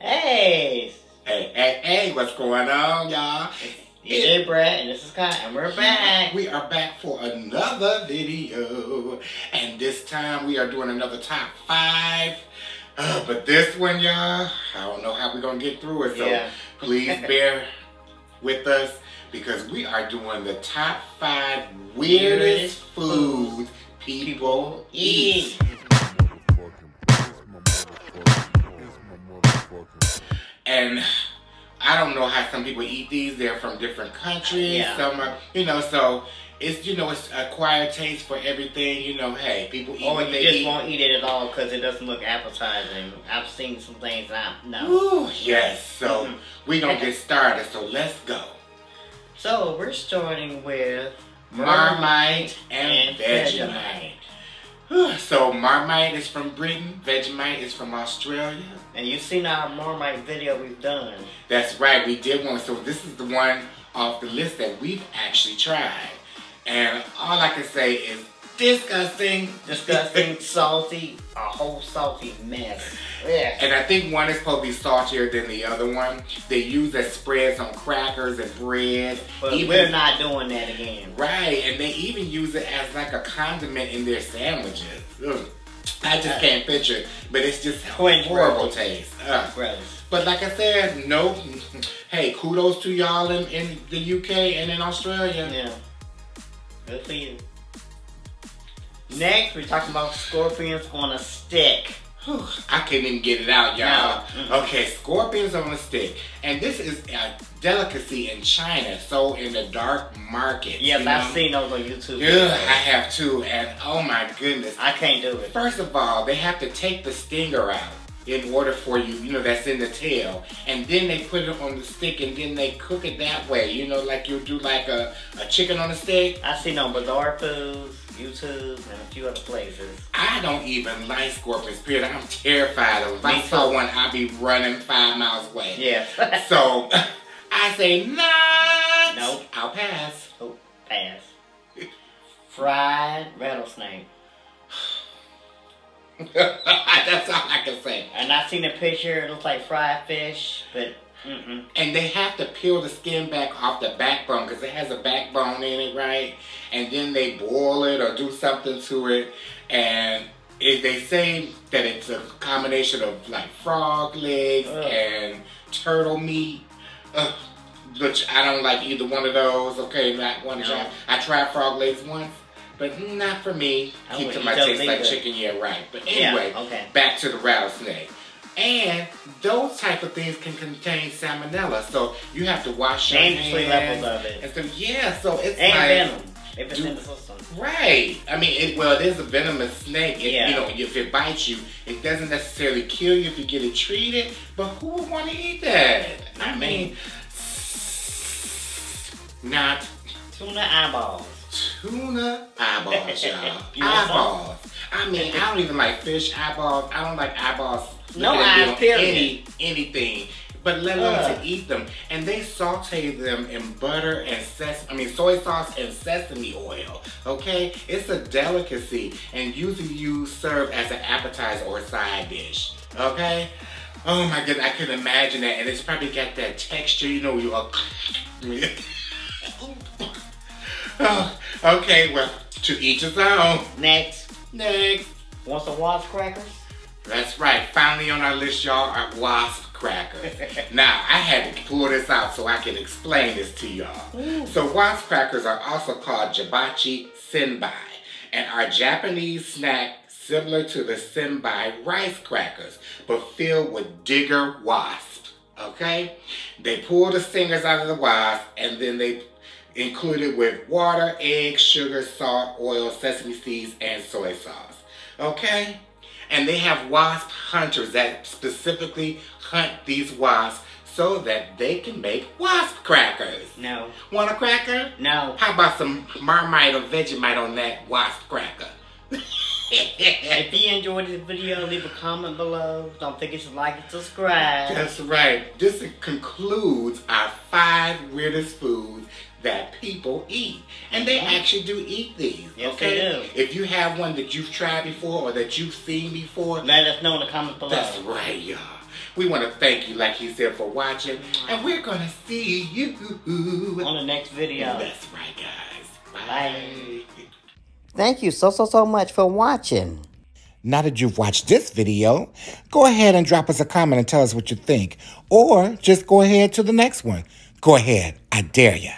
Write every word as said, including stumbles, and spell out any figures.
Hey! Hey, hey, hey, what's going on, y'all? D J Brad and this is Kai, and we're back. We are back for another video. And this time we are doing another top five. Uh, but this one, y'all, I don't know how we're going to get through it. So yeah. Please bear with us because we are doing the top five weirdest foods people eat. And I don't know how some people eat these. They're from different countries. Yeah. Some are, you know, so it's, you know, it's acquired taste for everything. You know, hey, people eat or what they eat. Or you just won't eat it at all because it doesn't look appetizing. I've seen some things I know. Ooh, yes. So mm-hmm. we're going to get started. So let's go. So we're starting with Marmite and, and Vegemite. Vegemite. So Marmite is from Britain, Vegemite is from Australia. And you've seen our Marmite video we've done. That's right, we did one. So this is the one off the list that we've actually tried. And all I can say is disgusting. Disgusting, salty, a whole salty mess. Yeah. And I think one is supposed to be saltier than the other one. They use that spreads on crackers and bread. But even, we're not doing that again. Right, and they even use it as like a condiment in their sandwiches. Ugh. I just uh, can't picture it, but it's just horrible taste. Uh. But like I said, no. Hey, kudos to y'all in, in the U K and in Australia. Yeah, good for you. Next, we're talking about scorpions on a stick. Whew, I couldn't even get it out, y'all. No. Okay, scorpions on a stick. And this is a delicacy in China, so in the dark market. Yes, I've know? seen those on YouTube. Yeah, I have too, and oh my goodness. I can't do it. First of all, they have to take the stinger out in order for you, you know, that's in the tail. And then they put it on the stick and then they cook it that way, you know, like you do like a, a chicken on a stick. I seen on Bizarre Foods, YouTube, and a few other places. I don't even like scorpions, period. I'm terrified of them. If I saw one, I'd be running five miles away. Yeah. So, I say, not. Nope. I'll pass. Oh, pass. Fried rattlesnake. That's all I can say. And I've seen a picture, it looks like fried fish, but... Mm-mm. And they have to peel the skin back off the backbone because it has a backbone in it, right? And then they boil it or do something to it. And if they say that it's a combination of like frog legs Ugh. and turtle meat, Ugh. which I don't like either one of those. Okay, not one of no. y'all. I tried frog legs once, but not for me. I Keep to my taste like chicken, yeah, right. But anyway, yeah, okay. back to the rattlesnake. And those type of things can contain salmonella, so you have to wash your hands. Dangerously levels of it. And so yeah, so it's and like venom if it's do, in the system. Right. I mean, it, well, it is a venomous snake. It, yeah. You know, if it bites you, it doesn't necessarily kill you if you get it treated. But who would want to eat that? I mean, not tuna eyeballs. Tuna eyeballs, y'all. Eyeballs. I mean, I don't even like fish eyeballs. I don't like eyeballs. No eyes, period. Any, anything, but let alone uh. to eat them. And they saute them in butter and ses I mean soy sauce and sesame oil. Okay, it's a delicacy, and usually you serve as an appetizer or a side dish. Okay. Oh my goodness, I couldn't imagine that, and it's probably got that texture. You know, you are. Oh, okay, well, to each his own. Next, next. Want some wasp crackers? That's right. Finally on our list, y'all, are wasp crackers. Now, I had to pull this out so I can explain this to y'all. So wasp crackers are also called jibachi senbai and are a Japanese snack similar to the senbai rice crackers, but filled with digger wasps, okay? They pull the stingers out of the wasp and then they include it with water, eggs, sugar, salt, oil, sesame seeds, and soy sauce, okay? And they have wasp hunters that specifically hunt these wasps so that they can make wasp crackers. No. Want a cracker? No. How about some Marmite or Vegemite on that wasp cracker? If you enjoyed this video, leave a comment below. Don't forget to like and subscribe. That's right. This concludes our five weirdest foods that people eat. And they mm. actually do eat these. Yes, okay? They do. If you have one that you've tried before or that you've seen before, let us know in the comments below. That's right, y'all. We want to thank you, like he said, for watching. And we're going to see you on the next video. That's right, guys. Bye. Bye. Thank you so, so, so much for watching. Now that you've watched this video, go ahead and drop us a comment and tell us what you think. Or just go ahead to the next one. Go ahead. I dare you.